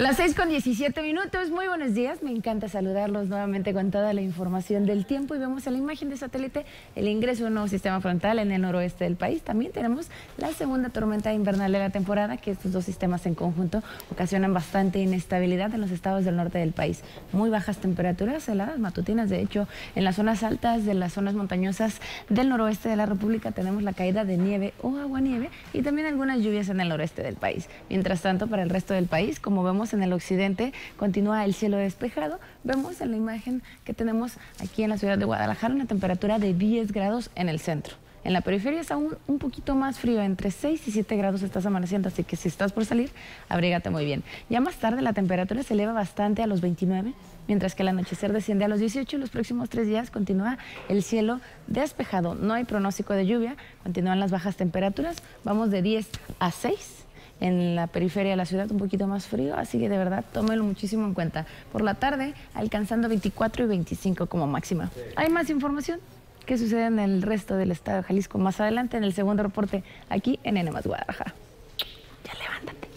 Las 6:17, muy buenos días, me encanta saludarlos nuevamente con toda la información del tiempo y vemos en la imagen de satélite el ingreso de un nuevo sistema frontal en el noroeste del país. También tenemos la segunda tormenta invernal de la temporada, que estos dos sistemas en conjunto ocasionan bastante inestabilidad en los estados del norte del país. Muy bajas temperaturas, heladas matutinas, de hecho en las zonas altas de las zonas montañosas del noroeste de la República tenemos la caída de nieve o aguanieve y también algunas lluvias en el noreste del país. Mientras tanto, para el resto del país, como vemos en el occidente, continúa el cielo despejado. Vemos en la imagen que tenemos aquí en la ciudad de Guadalajara una temperatura de 10 grados en el centro. En la periferia es aún un poquito más frío, entre 6 y 7 grados estás amaneciendo, así que si estás por salir, abrígate muy bien. Ya más tarde la temperatura se eleva bastante a los 29, mientras que el anochecer desciende a los 18 y los próximos 3 días continúa el cielo despejado. No hay pronóstico de lluvia, continúan las bajas temperaturas, vamos de 10 a 6. En la periferia de la ciudad un poquito más frío, así que de verdad tómelo muchísimo en cuenta. Por la tarde alcanzando 24 y 25 como máxima. Hay más información que sucede en el resto del estado de Jalisco más adelante en el segundo reporte aquí en N+ Guadalajara. Ya levántate.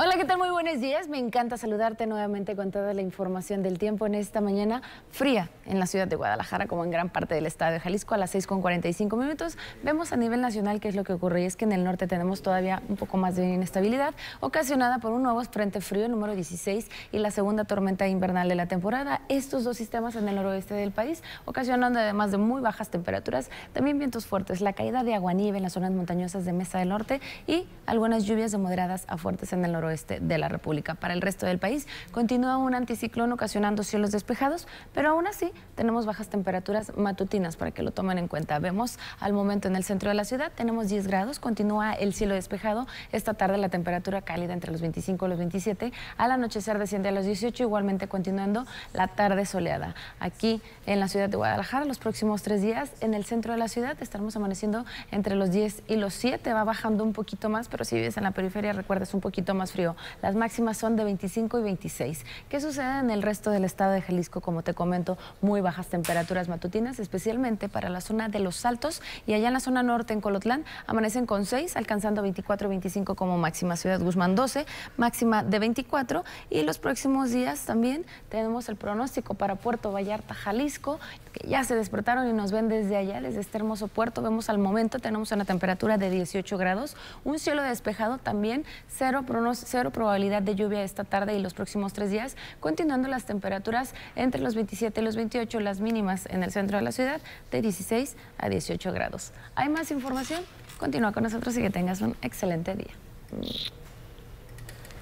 Hola, ¿qué tal? Muy buenos días. Me encanta saludarte nuevamente con toda la información del tiempo en esta mañana fría en la ciudad de Guadalajara, como en gran parte del estado de Jalisco. A las 6:45 vemos a nivel nacional qué es lo que ocurre. Y es que en el norte tenemos todavía un poco más de inestabilidad ocasionada por un nuevo frente frío número 16 y la segunda tormenta invernal de la temporada. Estos dos sistemas en el noroeste del país ocasionando, además de muy bajas temperaturas, también vientos fuertes, la caída de aguanieve en las zonas montañosas de Mesa del Norte y algunas lluvias de moderadas a fuertes en el noroeste de la República. Para el resto del país continúa un anticiclón ocasionando cielos despejados, pero aún así tenemos bajas temperaturas matutinas para que lo tomen en cuenta. Vemos al momento en el centro de la ciudad, tenemos 10 grados, continúa el cielo despejado. Esta tarde la temperatura cálida entre los 25 y los 27, al anochecer desciende a los 18, igualmente continuando la tarde soleada. Aquí en la ciudad de Guadalajara, los próximos 3 días en el centro de la ciudad estaremos amaneciendo entre los 10 y los 7, va bajando un poquito más, pero si vives en la periferia recuerdas un poquito más frío. Las máximas son de 25 y 26. ¿Qué sucede en el resto del estado de Jalisco? Como te comento, muy bajas temperaturas matutinas, especialmente para la zona de Los Altos y allá en la zona norte en Colotlán, amanecen con 6, alcanzando 24 y 25 como máxima. Ciudad Guzmán 12, máxima de 24 y los próximos días también tenemos el pronóstico para Puerto Vallarta, Jalisco, que ya se despertaron y nos ven desde allá, desde este hermoso puerto. Vemos al momento, tenemos una temperatura de 18 grados, un cielo despejado también, cero probabilidad de lluvia esta tarde y los próximos 3 días, continuando las temperaturas entre los 27 y los 28, las mínimas en el centro de la ciudad de 16 a 18 grados. ¿Hay más información? Continúa con nosotros y que tengas un excelente día.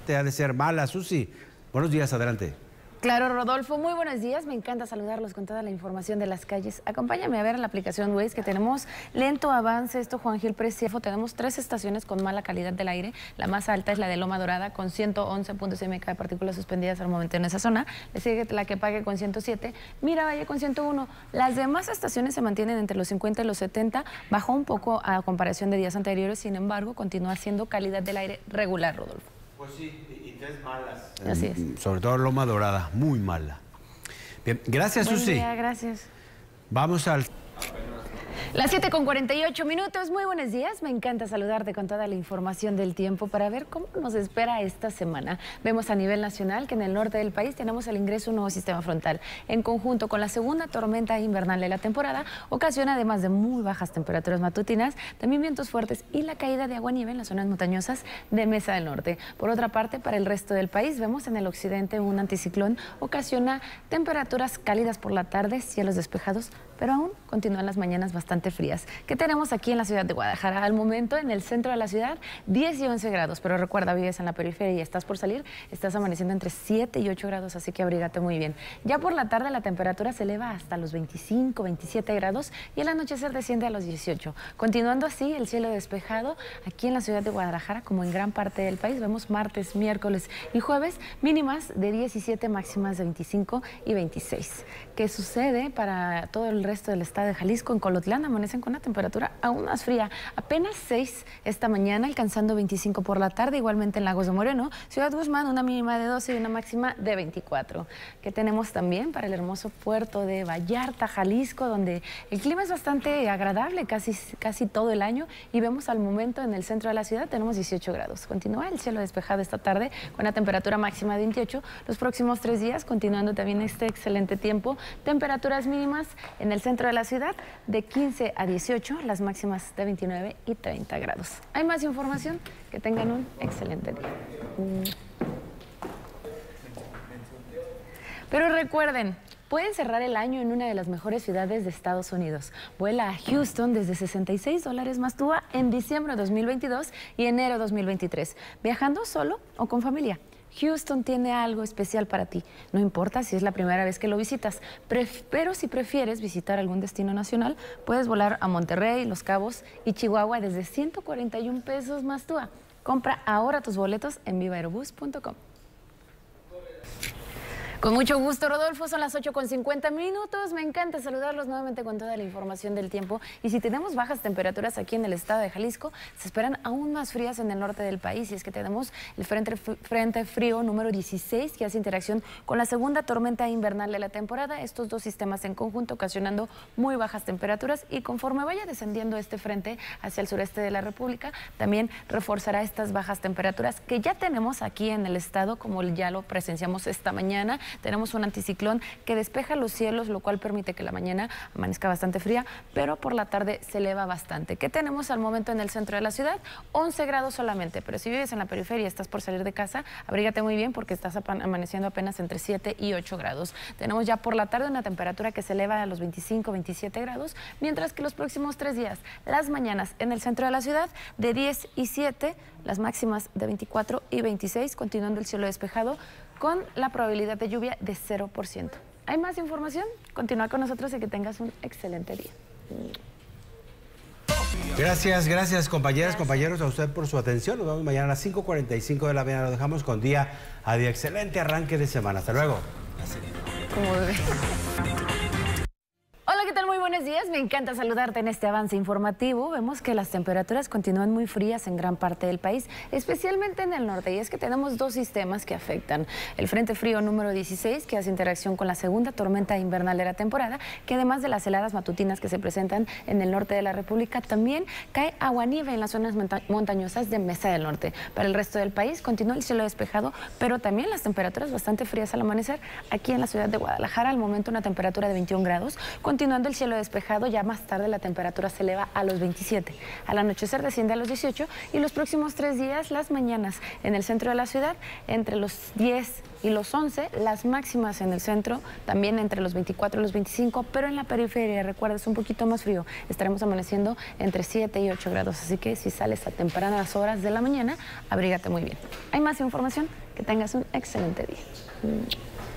Te ha de ser mala, Susy. Buenos días, adelante. Claro, Rodolfo, muy buenos días, me encanta saludarlos con toda la información de las calles. Acompáñame a ver la aplicación Waze que tenemos lento avance, esto Juan Gil Preciado. Tenemos 3 estaciones con mala calidad del aire, la más alta es la de Loma Dorada con 111.6 mg de partículas suspendidas al momento en esa zona, le sigue la que pague con 107, Miravalle con 101, las demás estaciones se mantienen entre los 50 y los 70, bajó un poco a comparación de días anteriores, sin embargo continúa siendo calidad del aire regular, Rodolfo. Pues sí. Malas. Así es. Sobre todo Loma Dorada, muy mala. Bien, gracias, Susy. Gracias. Vamos al... Las 7:48, muy buenos días, me encanta saludarte con toda la información del tiempo para ver cómo nos espera esta semana. Vemos a nivel nacional que en el norte del país tenemos el ingreso de un nuevo sistema frontal. En conjunto con la segunda tormenta invernal de la temporada, ocasiona además de muy bajas temperaturas matutinas, también vientos fuertes y la caída de aguanieve en las zonas montañosas de Mesa del Norte. Por otra parte, para el resto del país, vemos en el occidente un anticiclón, ocasiona temperaturas cálidas por la tarde, cielos despejados, pero aún continúan las mañanas bastante frías. ¿Qué tenemos aquí en la ciudad de Guadalajara? Al momento, en el centro de la ciudad, 10 y 11 grados, pero recuerda, vives en la periferia y estás por salir, estás amaneciendo entre 7 y 8 grados, así que abrígate muy bien. Ya por la tarde la temperatura se eleva hasta los 25, 27 grados y el anochecer desciende a los 18. Continuando así, el cielo despejado aquí en la ciudad de Guadalajara, como en gran parte del país, vemos martes, miércoles y jueves, mínimas de 17, máximas de 25 y 26. ¿Qué sucede para todo el resto del estado de Jalisco? En Colotlán, mañana amanecen con una temperatura aún más fría, apenas 6 esta mañana, alcanzando 25 por la tarde, igualmente en Lagos de Moreno, Ciudad Guzmán, una mínima de 12 y una máxima de 24. ¿Qué tenemos también para el hermoso puerto de Vallarta, Jalisco, donde el clima es bastante agradable casi todo el año y vemos al momento en el centro de la ciudad tenemos 18 grados. Continúa el cielo despejado esta tarde con una temperatura máxima de 28. Los próximos 3 días, continuando también este excelente tiempo, temperaturas mínimas en el centro de la ciudad de 15 a 18, las máximas de 29 y 30 grados. Hay más información, que tengan un excelente día. Pero recuerden, pueden cerrar el año en una de las mejores ciudades de Estados Unidos. Vuela a Houston desde $66 más TUA en diciembre de 2022 y enero de 2023, viajando solo o con familia. Houston tiene algo especial para ti, no importa si es la primera vez que lo visitas, pero si prefieres visitar algún destino nacional, puedes volar a Monterrey, Los Cabos y Chihuahua desde $141 más TUA. Compra ahora tus boletos en vivaerobus.com. Con mucho gusto, Rodolfo, son las 8:50. Me encanta saludarlos nuevamente con toda la información del tiempo. Y si tenemos bajas temperaturas aquí en el estado de Jalisco, se esperan aún más frías en el norte del país. Y es que tenemos el frente frío número 16, que hace interacción con la segunda tormenta invernal de la temporada. Estos dos sistemas en conjunto ocasionando muy bajas temperaturas. Y conforme vaya descendiendo este frente hacia el sureste de la República, también reforzará estas bajas temperaturas que ya tenemos aquí en el estado, como ya lo presenciamos esta mañana. Tenemos un anticiclón que despeja los cielos, lo cual permite que la mañana amanezca bastante fría, pero por la tarde se eleva bastante. ¿Qué tenemos al momento en el centro de la ciudad? 11 grados solamente, pero si vives en la periferia y estás por salir de casa, abrígate muy bien porque estás amaneciendo apenas entre 7 y 8 grados. Tenemos ya por la tarde una temperatura que se eleva a los 25, 27 grados, mientras que los próximos 3 días, las mañanas en el centro de la ciudad de 10 y 7, las máximas de 24 y 26, continuando el cielo despejado, con la probabilidad de lluvia de 0%. ¿Hay más información? Continúa con nosotros y que tengas un excelente día. Gracias compañeras, compañeros, a usted por su atención. Nos vemos mañana a las 5:45 de la mañana. Nos dejamos con día a día. Excelente arranque de semana. Hasta luego. Hola, ¿qué tal? Muy buenos días. Me encanta saludarte en este avance informativo. Vemos que las temperaturas continúan muy frías en gran parte del país, especialmente en el norte. Y es que tenemos dos sistemas que afectan. El frente frío número 16, que hace interacción con la segunda tormenta invernal de la temporada, que además de las heladas matutinas que se presentan en el norte de la República, también cae aguanieve en las zonas montañosas de Mesa del Norte. Para el resto del país continúa el cielo despejado, pero también las temperaturas bastante frías al amanecer. Aquí en la ciudad de Guadalajara, al momento una temperatura de 21 grados, continuando el cielo despejado, ya más tarde la temperatura se eleva a los 27. Al anochecer desciende a los 18 y los próximos 3 días, las mañanas en el centro de la ciudad, entre los 10 y los 11, las máximas en el centro, también entre los 24 y los 25, pero en la periferia, recuerda, es un poquito más frío. Estaremos amaneciendo entre 7 y 8 grados, así que si sales a tempranas horas de la mañana, abrígate muy bien. Hay más información, que tengas un excelente día.